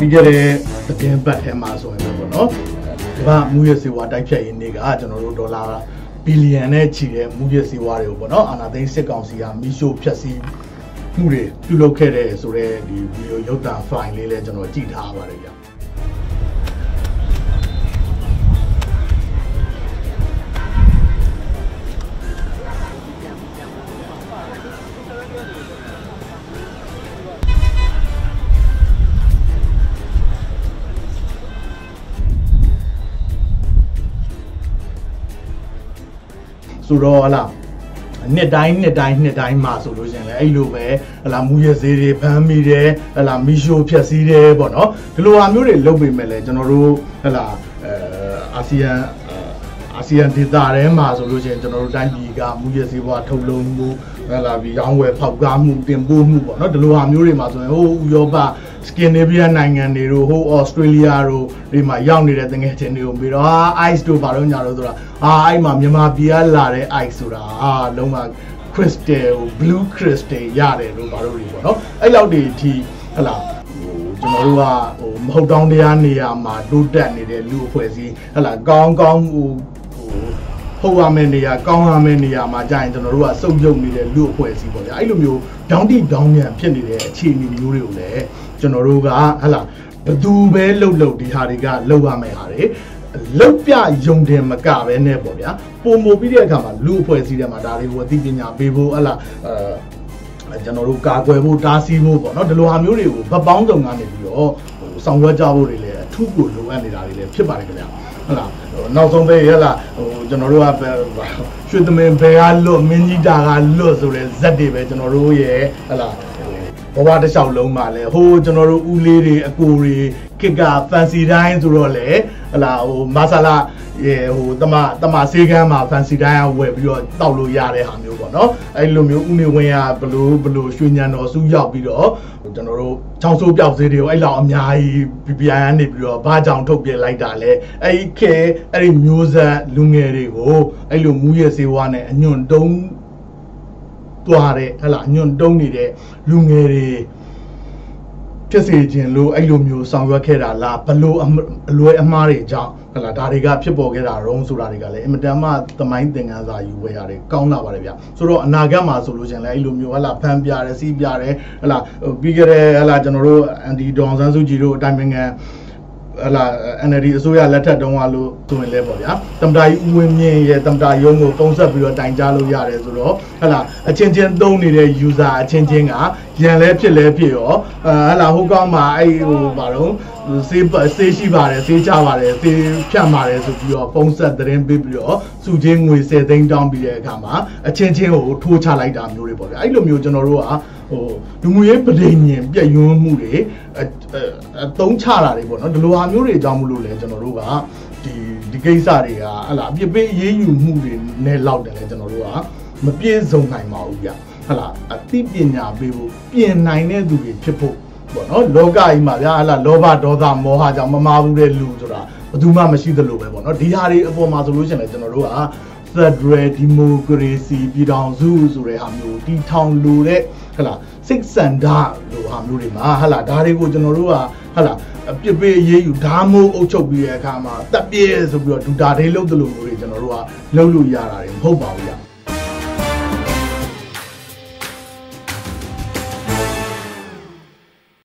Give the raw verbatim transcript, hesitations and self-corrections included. พี่เจริญเต็มแบบเอ็มอาร์ส่วนนี้กันเนาะว่ามูเยสิวาได้ใช้เงินก็อาจจะนรูดอลลาร์บิลเลียนเนี่ยชีเร่มูเยสิวาเรื่องกันเนาะอันนั้นที่เสกองสิยามิโชพิชซีมูเร่ตุลเคเร่สุเร่ดิวิโอยต้าฟลายเล่เล่จันว่าจีดหาบาร์เลยสุดแล้วล่ะเนี่ยได้เนี่ยได้เนี่ยได้มาสุดเลยใช่ไหมไอ้ลูกเอ๋ล่ะมูเยซีเร่พันมีเร่ล่ะมิโชพิชซีเร่บ่เนาะที่เราอามิวเร่ลงไปเมื่อเลยจันรูล่ะอาเซียนอาเซียนที่ตาเร่มาสุดเลยใช่จันรูได้บีกามูเยซีว่าทุลมูล่ะบียองเว่พับกามูเต็มบูมูบ่เนาะที่เราอามิวเร่มาสุดโอ้ยอบะสแกนดิเนเวียนายงานนี่รู้โอ้ออสเตรเลียรู้ดีมาอย่างนี้ได้ตั้งแต่เจนนี่รู้บีร้าไอซ์ดูบาร์งานรู้ตัวละอ่าไอมามีมาบีอัลลาเร่ไอซ์สุราอ่าลงมาคริสเตลบลูคริสเตลยาเร่รู้บาร์รู้ดีกว่าเนาะไอเราดีที่ฮะล่ะโอ้จำรู้ว่าโอ้มหดองเดียนี่อามาดูดันนี่เดี๋ยวรู้เพื่อสิฮะล่ะกองกองโอ้พวกอาเมเนียกองอาเมเนียมาจ่ายจันรู้ว่าส่งยงนี่เดี๋ยวรู้เพื่อสิบ่เลยไอลูกอยู่ดองดีดองเนี่ยเพี้ยนนี่เดี๋ยวชีนี่รู้เรื่องเลยจนรู้ก็ฮัลโหลประตูเบลล์หลุดดีฮาริกาหลุดว่าไม่ฮาริหลุดไปยงเดมก้าเวเนปอยาปูโมบิเรียกามาลูกเพื่อสิเดมาดาริวัติปิญญาเบโบฮัลโหลจันรู้กาโกโบดาซีโบก่อนเนาะเดี๋ยวเราหามิวเรียวบ้าบ้องตรงงานนี่พี่อ๋อสังเวยเจ้าบุรีเลยทุกคนรู้ว่านี่ดาริเลยพี่บาริกันแล้วฮัลโหลน้องสมเบย์ฮัลโหลจันรู้ว่าช่วยทำไมเบลล์หลุดมินจิดากันหลุดสุดเลยจัดดีไปจันรู้เย่ฮัลโหลเพราะว่าจะชาวลงมาเลยโหจันรู้อุลีรีอกูรีกิกาแฟนซีได้สุดเลยอะไรโอ้มาซาลาเย่โหแต่มาแต่มาซีกันมาแฟนซีได้เว็บย้อนเต่าลุยยาเลยหามิวก่อนเนาะไอ้ลุมิวอุ้มเวียบลูบลูช่วยยันเอาสู้ยาวไปเนาะจันรู้ช่างสู้ยาวเสียเดียวไอ้เราอันยัยปีปีอันนี้ไปเนาะบ้าจังทุบเยลไลด่าเลยไอ้แค่ไอ้มิวส์ลุงเอริโหไอ้ลุมูเยสิวานี่ยนดงตัวอะไรอะไรยนดงนี่เดลุงเอรีเชื่อสิ่งจริงรู้ไอ้ลุงอยู่สังเวยแค่ด่าลาบลูรวยอมารีจังอะไรด่าริกาพี่บอกแค่ด่าร้องสุราริกาเลยมันจะมาทำไมถึงงานใจอยู่เวียร์เลยก้าวหน้าไปเลยพี่สุดๆน่าแก่มาสุดๆจริงเลยไอ้ลุงอยู่อะไรแฟนพี่อะไรซีพี่อะไรอะไรบีเกอร์อะไรจันทร์รู้อันดีดองซันซูจิโร่ได้เป็นไงอะไรอันนี้สุยาเล็ดดองว่าลูตัวเองเลยบอกย่าทำได้อุ้มเมียทำได้ยงงูต้องสับอยู่แต่จ้าลูกยาเรื่องสุดหรออะไรเช่นเช่นตรงนี้เลยยูซ่าเช่นเช่นอ่ะยังเล็บเช่นเล็บพี่อ๋ออะไรหัวกลางมาไอ้บาร์งสี่บาร์สี่สิบบาร์สี่จ้าบาร์สี่เพียงบาร์สุดยอดต้องสับเดินไปพี่อ๋อสุดเจงงูเสด็จดองไปเลยข้ามาเช่นเช่นโอ้ทูชาไลดามอยู่เลยบอกย่าไอ้ลูกมีอยู่จนรู้อ่ะโอ้ดูมือเป็นเรื่องเนี่ยพี่ยูมูเร่ต้องชาลาเลยบ่เนาะดูอามิวเร่จามูรู้เลยจันรู้ว่าดีดีกิจารีอ่ะอะไรพี่ไปยืมมูเร่เนี่ยเล่าเดี๋ยวเลยจันรู้ว่ามันเปลี่ยนทรงไหนมาอุบยาอะไรที่เปลี่ยนยาเบี้ยเปลี่ยนไหนเนี่ยดูดีพี่พูดบ่เนาะโลกอะไรมาเนี่ยอะไรโลภะโดดามโมหะจามามาบุเรลูจุระดูมาไม่ใช่ตลกเลยบ่เนาะดีฮารีพอมาสรุปเนี่ยจันรู้ว่าFederal Democracy ပြည်ထောင်စုဆိုတဲ့ဟာမျိုးတီထောင်လူတဲ့ဟလာစိတ်ဆန္ဒလိုဟာမျိုးတွေမှာဟလာဒါတွေကိုကျွန်တော်တို့ကဟလာပြပေးရေးယူဒါမိုးအုပ်ချုပ်ပြီးတဲ့အခါမှာတပ်ပြေဆိုပြီးတော့ဒူတာတွေလှုပ်တယ်လို့မျိုးတွေကျွန်တော်တို့ကလှုပ်လို့ရတာတွေမဟုတ်ပါဘူး